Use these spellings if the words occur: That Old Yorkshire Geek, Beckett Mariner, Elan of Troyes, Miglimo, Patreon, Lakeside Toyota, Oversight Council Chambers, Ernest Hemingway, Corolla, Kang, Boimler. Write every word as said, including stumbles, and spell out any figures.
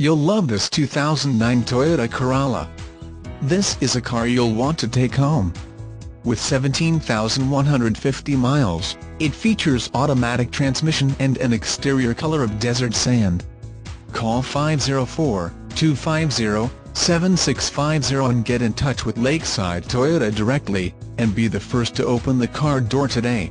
You'll love this two thousand nine Toyota Corolla. This is a car you'll want to take home. With seventeen thousand one hundred fifty miles, it features automatic transmission and an exterior color of desert sand. Call five oh four, two five oh, seven six five oh and get in touch with Lakeside Toyota directly, and be the first to open the car door today.